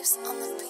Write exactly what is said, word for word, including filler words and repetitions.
lives on the beach.